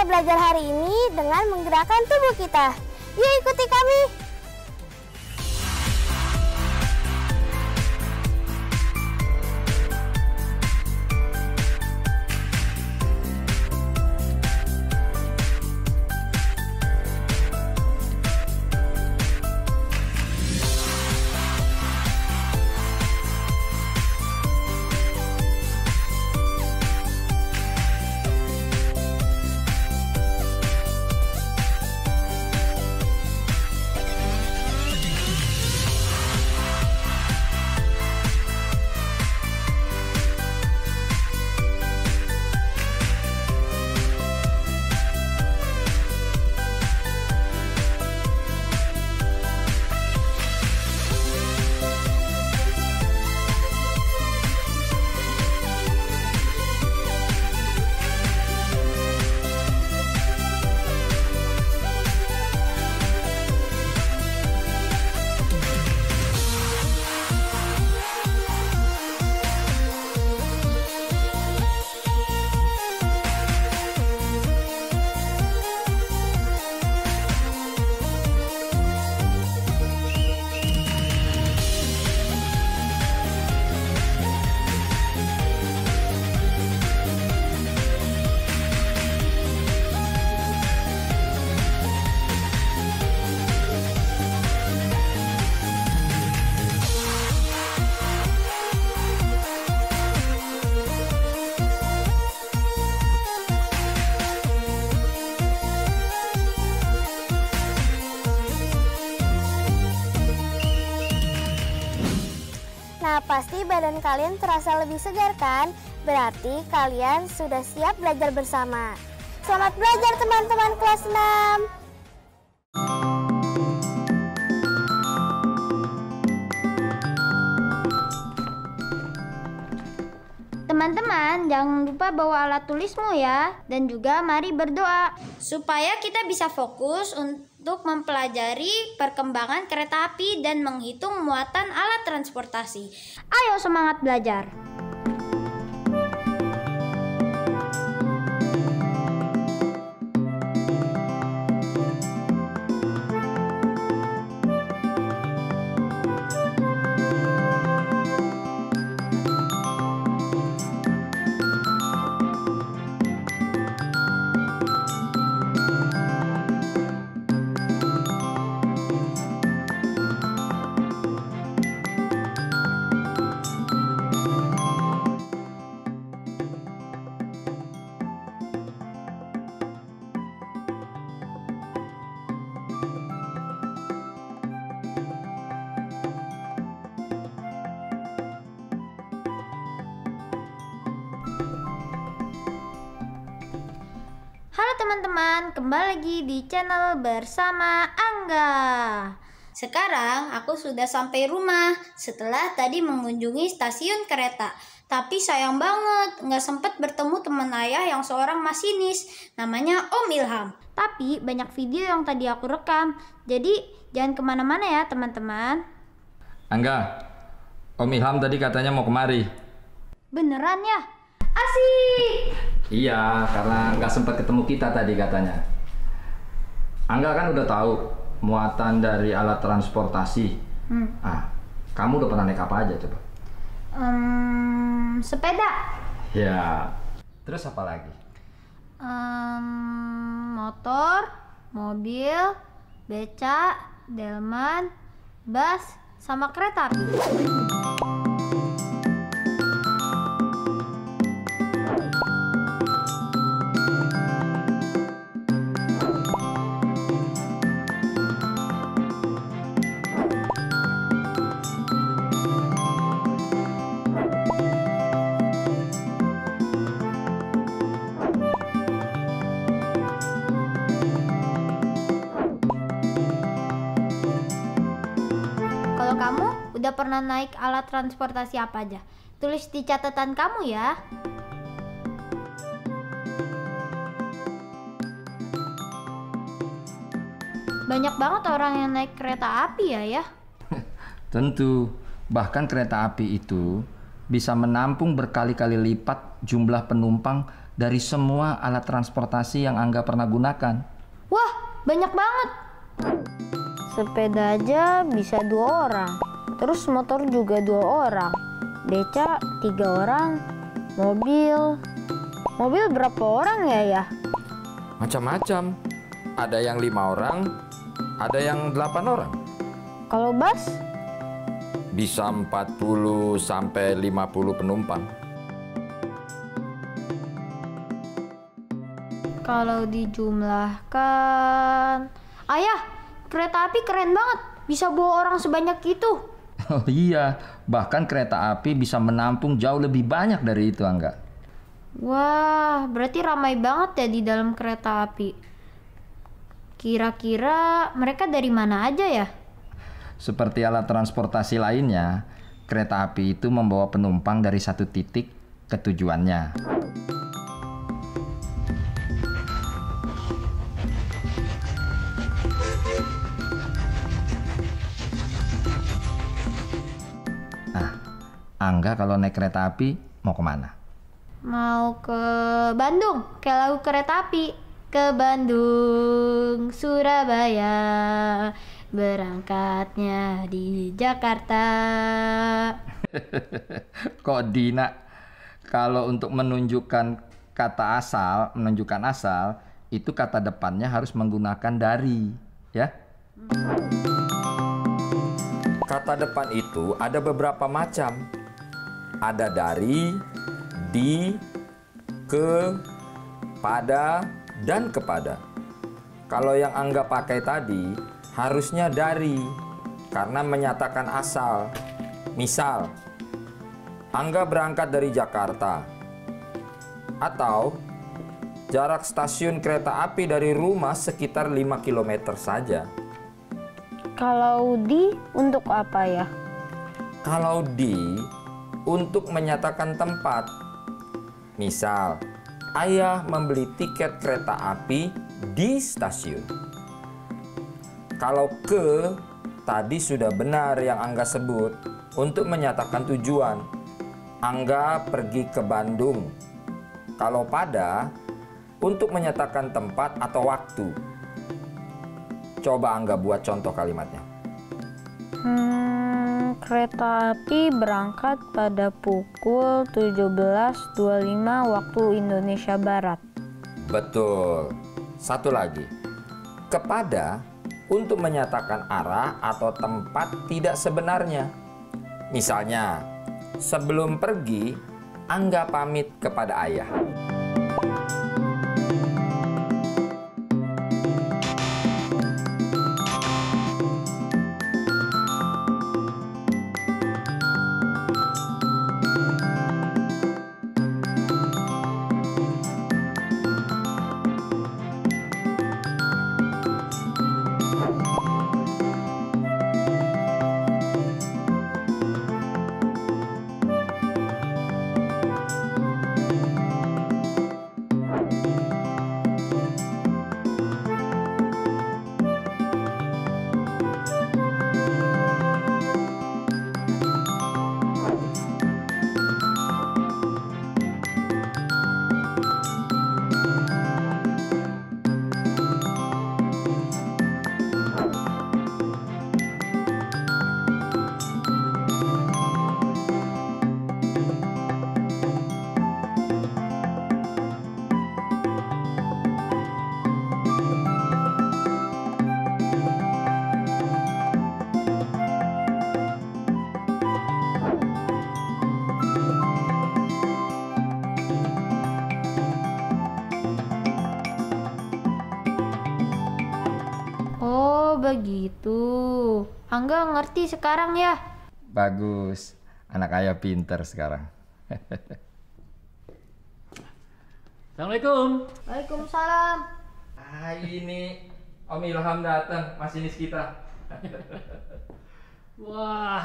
Belajar hari ini dengan menggerakkan tubuh kita. Yuk ikuti kami. Pasti badan kalian terasa lebih segar kan? Berarti kalian sudah siap belajar bersama. Selamat belajar teman-teman kelas 6. Teman-teman, jangan lupa bawa alat tulismu ya. Dan juga mari berdoa supaya kita bisa fokus untuk mempelajari perkembangan kereta api dan menghitung muatan alat transportasi. Ayo semangat belajar! Halo teman-teman, kembali lagi di channel bersama Angga. Sekarang aku sudah sampai rumah setelah tadi mengunjungi stasiun kereta. Tapi sayang banget, nggak sempat bertemu teman ayah yang seorang masinis, namanya Om Ilham. Tapi banyak video yang tadi aku rekam, jadi jangan kemana-mana ya teman-teman. Angga, Om Ilham tadi katanya mau kemari. Beneran ya? Asik! Iya, karena nggak sempat ketemu kita tadi katanya. Angga kan udah tahu muatan dari alat transportasi. Ah, kamu udah pernah naik apa aja coba? Sepeda. Ya. Terus apa lagi? Motor, mobil, beca, delman, bus, sama kereta api. kamu udah pernah naik alat transportasi apa aja? Tulis di catatan kamu ya. Banyak banget orang yang naik kereta api ya? Tentu. Bahkan kereta api itu bisa menampung berkali-kali lipat jumlah penumpang dari semua alat transportasi yang Angga pernah gunakan. Wah, banyak banget! Sepeda aja bisa 2 orang, terus motor juga 2 orang, beca 3 orang, mobil berapa orang ya? Macam-macam, ada yang 5 orang, ada yang 8 orang. Kalau bus? Bisa 40 sampai 50 penumpang. Kalau dijumlahkan, ayah, kereta api keren banget, bisa bawa orang sebanyak itu. Oh iya, bahkan kereta api bisa menampung jauh lebih banyak dari itu, Angga. Wah, berarti ramai banget ya di dalam kereta api. Kira-kira mereka dari mana aja ya? Seperti alat transportasi lainnya, kereta api itu membawa penumpang dari satu titik ke tujuannya. Nah, Angga kalau naik kereta api mau kemana? Mau ke Bandung, kayak lagu kereta api. Ke Bandung, Surabaya. Berangkatnya di Jakarta. Kok Dina, kalau untuk menunjukkan kata asal, menunjukkan asal, itu kata depannya harus menggunakan dari, ya? Kata depan itu ada beberapa macam. Ada dari, di, ke, pada, dan kepada. Kalau yang Angga pakai tadi, harusnya dari, karena menyatakan asal. Misal, Angga berangkat dari Jakarta. Atau, jarak stasiun kereta api dari rumah sekitar 5 km saja. Kalau di, untuk apa ya? Kalau di, untuk menyatakan tempat. Misal, ayah membeli tiket kereta api di stasiun. Kalau ke, tadi sudah benar yang Angga sebut, untuk menyatakan tujuan. Angga pergi ke Bandung. Kalau pada, untuk menyatakan tempat atau waktu. Coba Angga buat contoh kalimatnya. Kereta api berangkat pada pukul 17.25 waktu Indonesia Barat. Betul. Satu lagi. Kepada, untuk menyatakan arah atau tempat tidak sebenarnya. Misalnya, sebelum pergi, Angga pamit kepada ayah. Begitu. Angga ngerti sekarang ya? Bagus. Anak ayah pinter sekarang. Assalamualaikum. Waalaikumsalam. Ini Om Ilham datang, masinis kita. Wah,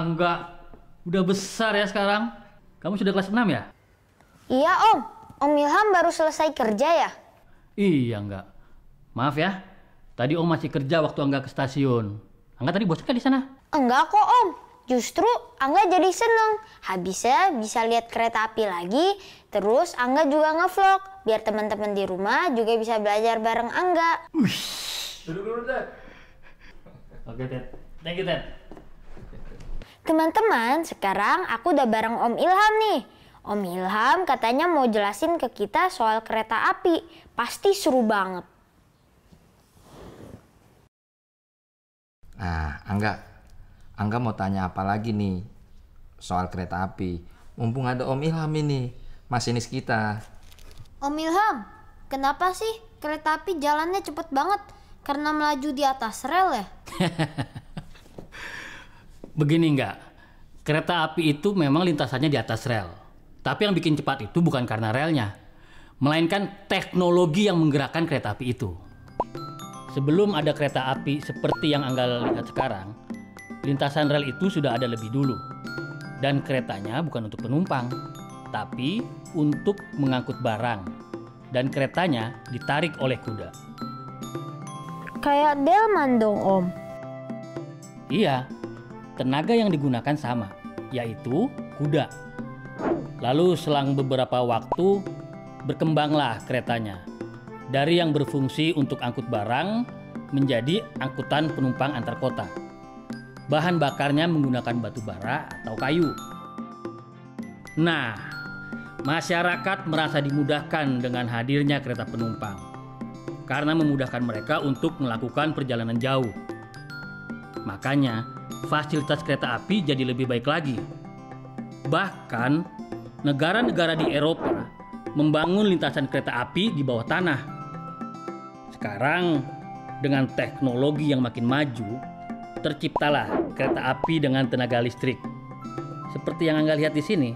Angga, udah besar ya sekarang. Kamu sudah kelas 6 ya? Iya, Om. Om Ilham baru selesai kerja ya? Iya, Angga. Maaf ya, tadi Om masih kerja waktu Angga ke stasiun. Angga tadi bosan kan di sana? Enggak kok, Om. Justru Angga jadi seneng. Habisnya bisa lihat kereta api lagi, terus Angga juga ngevlog. Biar teman-teman di rumah juga bisa belajar bareng Angga. Duduk dulu, Ted. Oke, Ted. Thank you, Ted. Teman-teman, sekarang aku udah bareng Om Ilham nih. Om Ilham katanya mau jelasin ke kita soal kereta api. Pasti seru banget. Nah, Angga mau tanya apa lagi nih soal kereta api? Mumpung ada Om Ilham ini, masinis kita. Om Ilham, kenapa sih kereta api jalannya cepet banget? Karena melaju di atas rel ya? Begini Angga, kereta api itu memang lintasannya di atas rel. Tapi yang bikin cepat itu bukan karena relnya, melainkan teknologi yang menggerakkan kereta api itu. Sebelum ada kereta api seperti yang Angga lihat sekarang, lintasan rel itu sudah ada lebih dulu. Dan keretanya bukan untuk penumpang, tapi untuk mengangkut barang. Dan keretanya ditarik oleh kuda. Kayak delman dong, Om. Iya, tenaga yang digunakan sama, yaitu kuda. Lalu selang beberapa waktu, berkembanglah keretanya. Dari yang berfungsi untuk angkut barang, menjadi angkutan penumpang antar kota. Bahan bakarnya menggunakan batu bara atau kayu. Nah, masyarakat merasa dimudahkan dengan hadirnya kereta penumpang karena memudahkan mereka untuk melakukan perjalanan jauh. Makanya, fasilitas kereta api jadi lebih baik lagi. Bahkan, negara-negara di Eropa membangun lintasan kereta api di bawah tanah. Sekarang, dengan teknologi yang makin maju, terciptalah kereta api dengan tenaga listrik. Seperti yang Angga lihat di sini,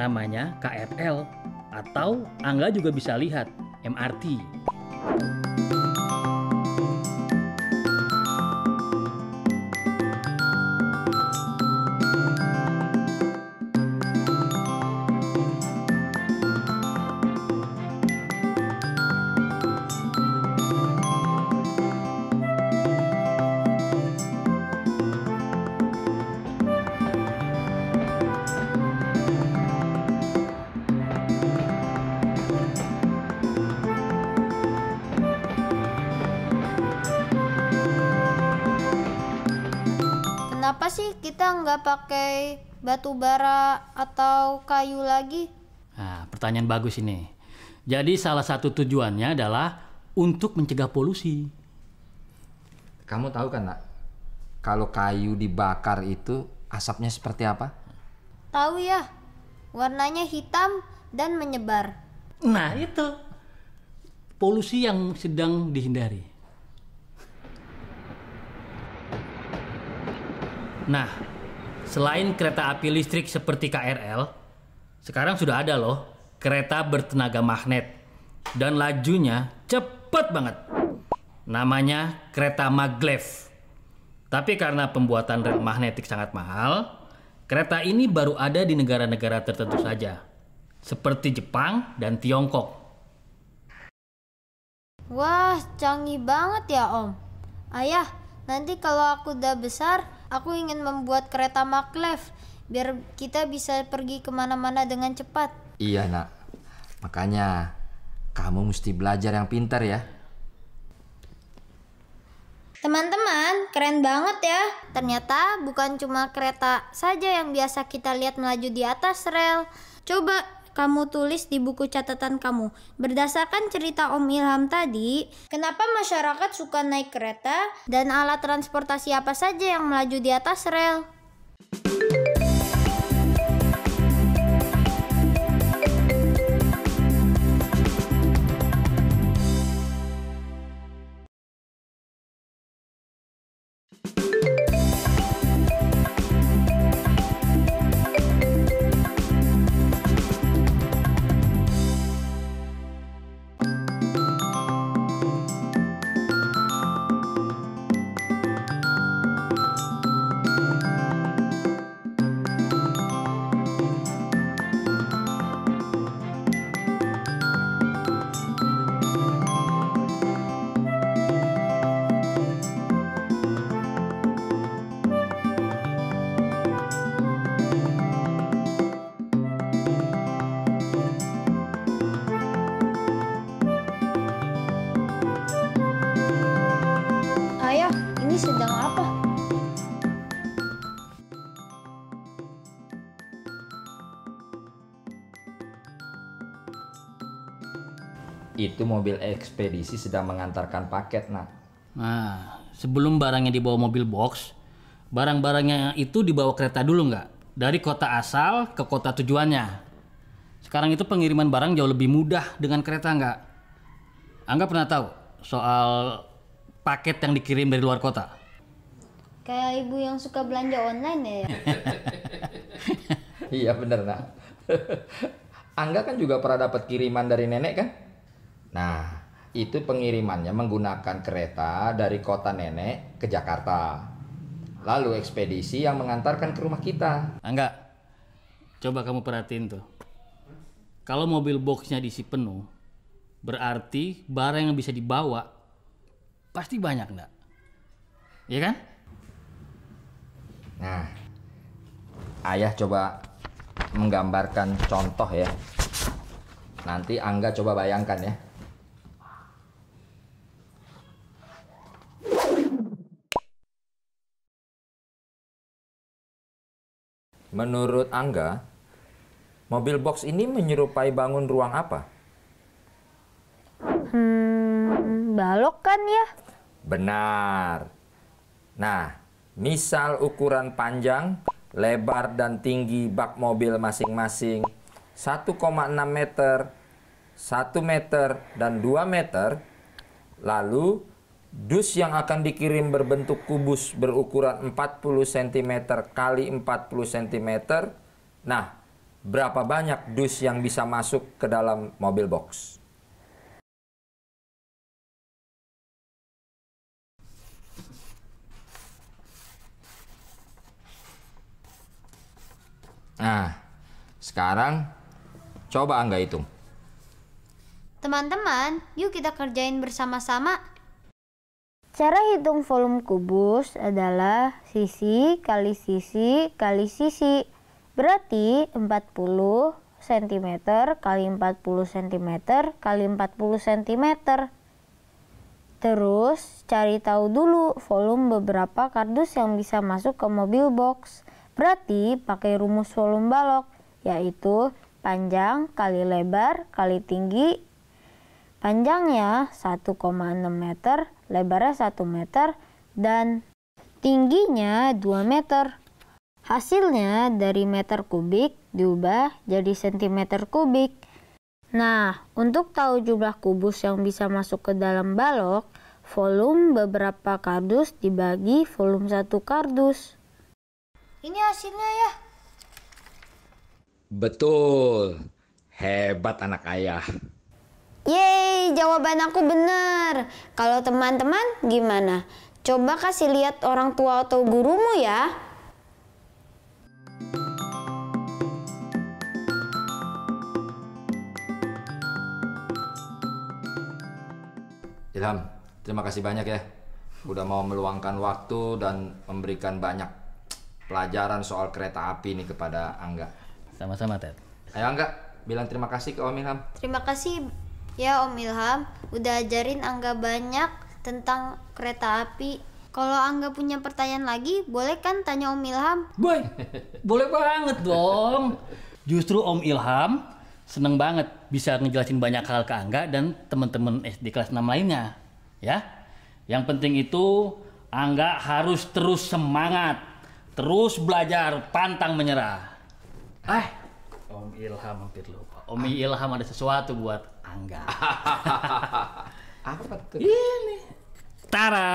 namanya KRL atau Angga juga bisa lihat MRT. Kenapa sih kita nggak pakai batu bara atau kayu lagi? Nah, pertanyaan bagus ini. Jadi salah satu tujuannya adalah untuk mencegah polusi. Kamu tahu kan, Nak? Kalau kayu dibakar itu asapnya seperti apa? Tahu ya, warnanya hitam dan menyebar. Nah, itu polusi yang sedang dihindari. Nah, selain kereta api listrik seperti KRL, sekarang sudah ada loh kereta bertenaga magnet. Dan lajunya cepat banget. Namanya kereta maglev. Tapi karena pembuatan rel magnetik sangat mahal, kereta ini baru ada di negara-negara tertentu saja. Seperti Jepang dan Tiongkok. Wah, canggih banget ya, Om. Ayah, nanti kalau aku udah besar, aku ingin membuat kereta maglev biar kita bisa pergi kemana-mana dengan cepat. Iya, Nak. Makanya kamu mesti belajar yang pintar ya. Teman-teman, keren banget ya. Ternyata bukan cuma kereta saja yang biasa kita lihat melaju di atas rel. Coba kamu tulis di buku catatan kamu. Berdasarkan cerita Om Ilham tadi, kenapa masyarakat suka naik kereta dan alat transportasi apa saja yang melaju di atas rel? apa? Itu mobil ekspedisi sedang mengantarkan paket, Nak. Nah, sebelum barangnya dibawa mobil box, barang-barangnya itu dibawa kereta dulu nggak? Dari kota asal ke kota tujuannya. Sekarang itu pengiriman barang jauh lebih mudah dengan kereta nggak? Angga pernah tahu soal paket yang dikirim dari luar kota? Kayak ibu yang suka belanja online ya? Iya bener, Nak. Angga kan juga pernah dapat kiriman dari nenek kan? Nah, itu pengirimannya menggunakan kereta dari kota nenek ke Jakarta. Lalu ekspedisi yang mengantarkan ke rumah kita. Angga, coba kamu perhatiin tuh. Kalau mobil boxnya diisi penuh, berarti barang yang bisa dibawa pasti banyak enggak? Iya kan? Nah, ayah coba menggambarkan contoh ya. Nanti Angga coba bayangkan ya. Menurut Angga, mobil box ini menyerupai bangun ruang apa? Balok kan ya? Benar. Nah, misal ukuran panjang, lebar dan tinggi bak mobil masing-masing 1,6 meter, 1 meter, dan 2 meter. Lalu, dus yang akan dikirim berbentuk kubus berukuran 40 cm kali 40 cm. Nah, berapa banyak dus yang bisa masuk ke dalam mobil box? Nah, sekarang coba Angga hitung. Teman-teman, yuk kita kerjain bersama-sama. Cara hitung volume kubus adalah sisi kali sisi kali sisi. Berarti 40 cm kali 40 cm kali 40 cm. Terus cari tahu dulu volume beberapa kardus yang bisa masuk ke mobil box. Berarti pakai rumus volume balok, yaitu panjang kali lebar kali tinggi. Panjangnya 1,6 meter, lebarnya 1 meter, dan tingginya 2 meter. Hasilnya dari meter kubik diubah jadi sentimeter kubik. Nah, untuk tahu jumlah kubus yang bisa masuk ke dalam balok, volume beberapa kardus dibagi volume 1 kardus. Ini hasilnya ya? Betul. Hebat anak ayah. Yeay, jawaban aku benar. Kalau teman-teman gimana? Coba kasih lihat orang tua atau gurumu ya. Ilham, terima kasih banyak ya. Udah mau meluangkan waktu dan memberikan banyak pelajaran soal kereta api ini kepada Angga. Sama-sama, Ted. Ayo Angga, bilang terima kasih ke Om Ilham. Terima kasih. Ya Om Ilham, udah ajarin Angga banyak tentang kereta api. Kalau Angga punya pertanyaan lagi, boleh kan tanya Om Ilham? Boy, boleh banget dong. Justru Om Ilham seneng banget bisa ngejelasin banyak hal ke Angga dan teman-teman SD kelas 6 lainnya. Ya, yang penting itu Angga harus terus semangat, terus belajar, pantang menyerah. Om Ilham hampir lupa. Om Ilham ada sesuatu buat Angga. Apa tuh? Ini. Tara.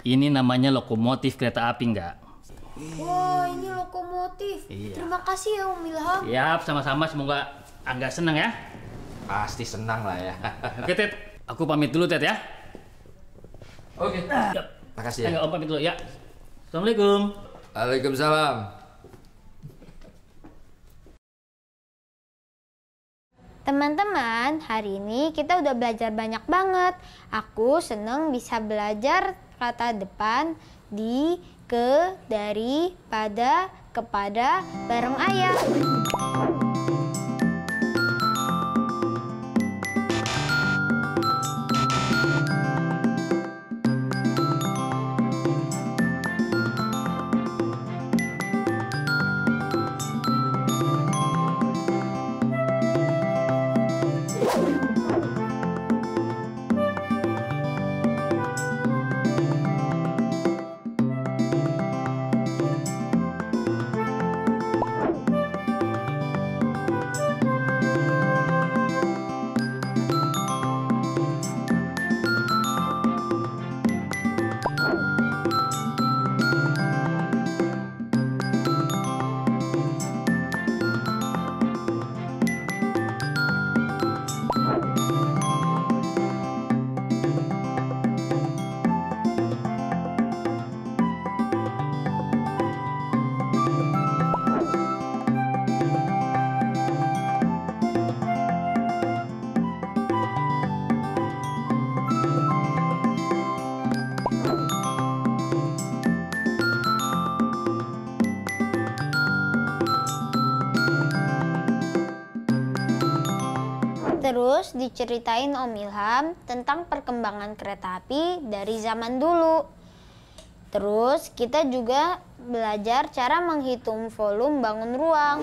Ini namanya lokomotif kereta api enggak? Wah, ini lokomotif. Iya. Terima kasih ya Om Ilham. Siap, sama-sama, semoga Angga senang ya. Pasti senang lah ya. Oke, Ted. Aku pamit dulu, Ted ya. Oke. Makasih ya. Angga, Om pamit dulu ya. Assalamualaikum. Waalaikumsalam. Teman-teman, hari ini kita udah belajar banyak banget. Aku seneng bisa belajar kata depan di, ke, dari, pada, kepada, bareng ayah. Terus diceritain Om Ilham tentang perkembangan kereta api dari zaman dulu. Terus kita juga belajar cara menghitung volume bangun ruang.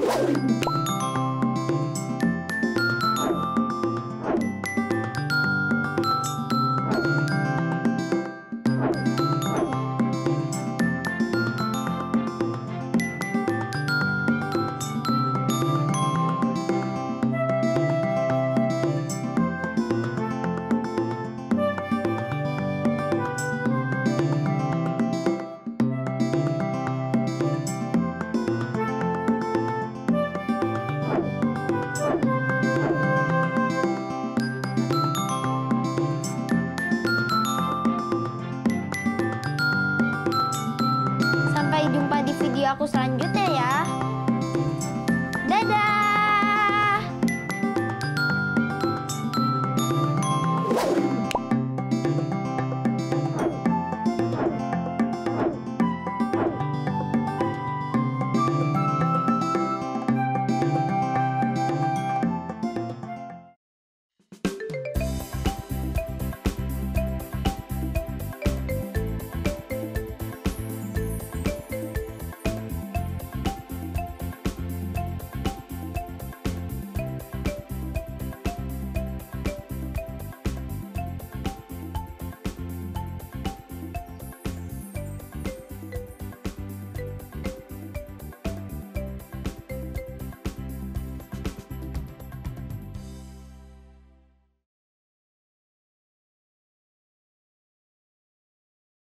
Sampai jumpa di video aku selanjutnya ya.